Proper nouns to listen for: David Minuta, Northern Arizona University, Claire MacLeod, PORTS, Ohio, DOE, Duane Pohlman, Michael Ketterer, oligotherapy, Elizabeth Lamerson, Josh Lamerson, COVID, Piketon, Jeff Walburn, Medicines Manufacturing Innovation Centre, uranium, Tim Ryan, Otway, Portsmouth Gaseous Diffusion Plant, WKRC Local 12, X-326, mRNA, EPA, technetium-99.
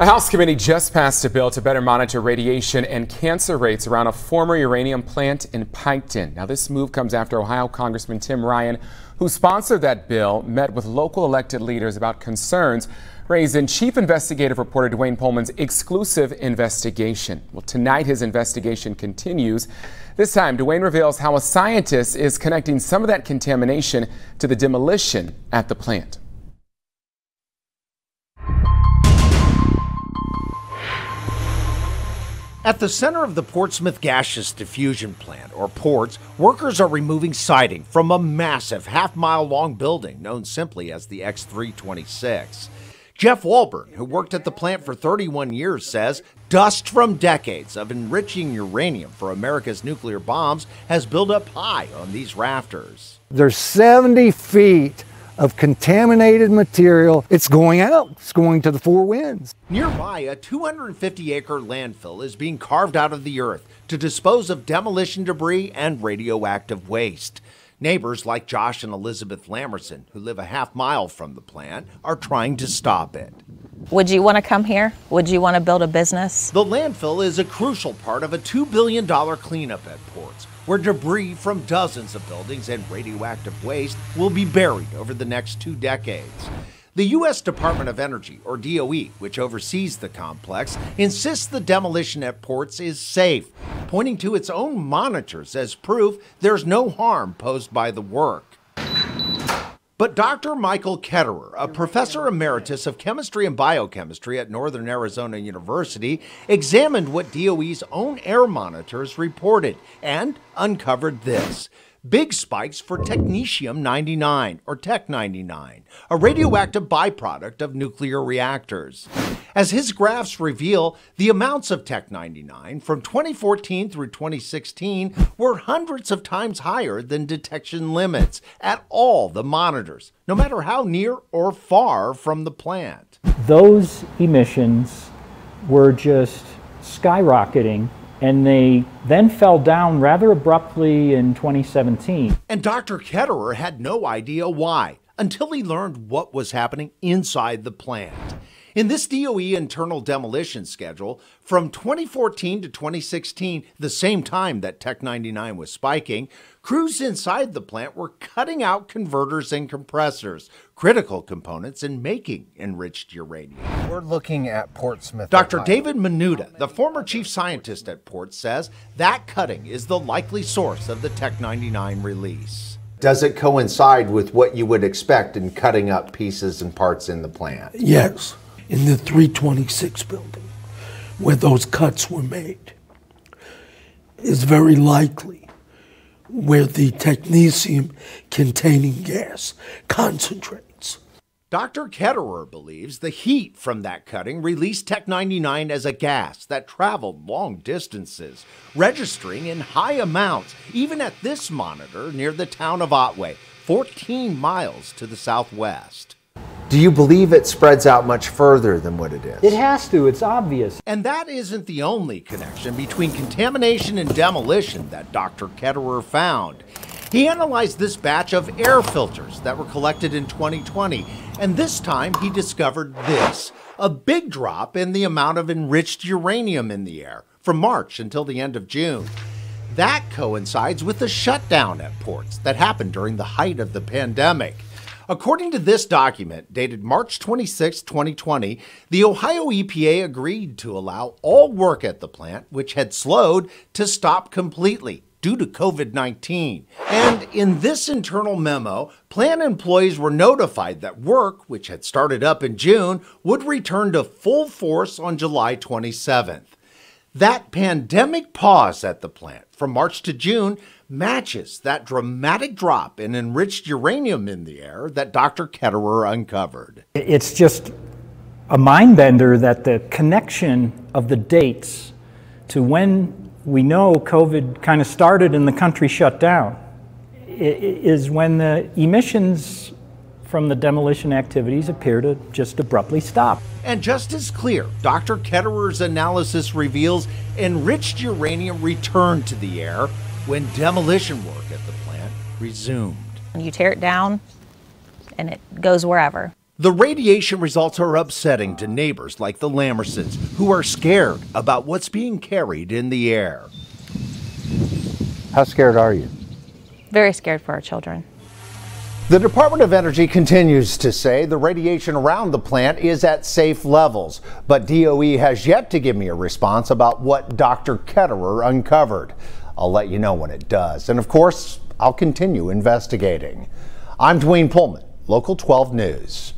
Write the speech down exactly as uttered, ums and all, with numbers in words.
A House committee just passed a bill to better monitor radiation and cancer rates around a former uranium plant in Piketon. Now, this move comes after Ohio Congressman Tim Ryan, who sponsored that bill, met with local elected leaders about concerns raised in Chief Investigative Reporter Duane Pohlman's exclusive investigation. Well, tonight his investigation continues. This time, Duane reveals how a scientist is connecting some of that contamination to the demolition at the plant. At the center of the Portsmouth Gaseous Diffusion Plant, or PORTS, workers are removing siding from a massive half-mile-long building known simply as the X three twenty-six. Jeff Walburn, who worked at the plant for thirty-one years, says dust from decades of enriching uranium for America's nuclear bombs has built up high on these rafters. There's seventy feet of contaminated material. It's going out, it's going to the four winds. Nearby, a two hundred fifty acre landfill is being carved out of the earth to dispose of demolition debris and radioactive waste. Neighbors like Josh and Elizabeth Lamerson, who live a half mile from the plant, are trying to stop it. Would you want to come here? Would you want to build a business? The landfill is a crucial part of a two billion dollar cleanup at PORTS, where debris from dozens of buildings and radioactive waste will be buried over the next two decades. The U S Department of Energy, or D O E, which oversees the complex, insists the demolition at PORTS is safe, pointing to its own monitors as proof there's no harm posed by the work. But Doctor Michael Ketterer, a professor emeritus of chemistry and biochemistry at Northern Arizona University, examined what D O E's own air monitors reported and uncovered this. Big spikes for technetium ninety-nine, or tech ninety-nine, a radioactive byproduct of nuclear reactors. As his graphs reveal, the amounts of tech ninety-nine from twenty fourteen through twenty sixteen were hundreds of times higher than detection limits at all the monitors, no matter how near or far from the plant. Those emissions were just skyrocketing, and they then fell down rather abruptly in twenty seventeen. And Doctor Ketterer had no idea why, until he learned what was happening inside the plant. In this D O E internal demolition schedule, from twenty fourteen to twenty sixteen, the same time that tech ninety-nine was spiking, crews inside the plant were cutting out converters and compressors, critical components in making enriched uranium. We're looking at Portsmouth, Doctor Ohio. David Minuta, the former chief scientist at PORTS, says that cutting is the likely source of the tech ninety-nine release. Does it coincide with what you would expect in cutting up pieces and parts in the plant? Yes. In the three twenty-six building, where those cuts were made, is very likely where the technetium-containing gas concentrates. Doctor Ketterer believes the heat from that cutting released tech ninety-nine as a gas that traveled long distances, registering in high amounts, even at this monitor near the town of Otway, fourteen miles to the southwest. Do you believe it spreads out much further than what it is? It has to, it's obvious. And that isn't the only connection between contamination and demolition that Doctor Ketterer found. He analyzed this batch of air filters that were collected in twenty twenty, and this time he discovered this, a big drop in the amount of enriched uranium in the air from March until the end of June. That coincides with the shutdown at PORTS that happened during the height of the pandemic. According to this document, dated March twenty-sixth, twenty twenty, the Ohio E P A agreed to allow all work at the plant, which had slowed, to stop completely due to COVID nineteen. And in this internal memo, plant employees were notified that work, which had started up in June, would return to full force on July twenty-seventh. That pandemic pause at the plant from March to June matches that dramatic drop in enriched uranium in the air that Doctor Ketterer uncovered. It's just a mind bender that the connection of the dates to when we know COVID kind of started and the country shut down is when the emissions from the demolition activities appear to just abruptly stop. And just as clear, Doctor Ketterer's analysis reveals enriched uranium returned to the air when demolition work at the plant resumed. You tear it down and it goes wherever. The radiation results are upsetting to neighbors like the Lamersons, who are scared about what's being carried in the air. How scared are you? Very scared for our children. The Department of Energy continues to say the radiation around the plant is at safe levels, but D O E has yet to give me a response about what Doctor Ketterer uncovered. I'll let you know when it does, and of course, I'll continue investigating. I'm Duane Pohlman, Local twelve News.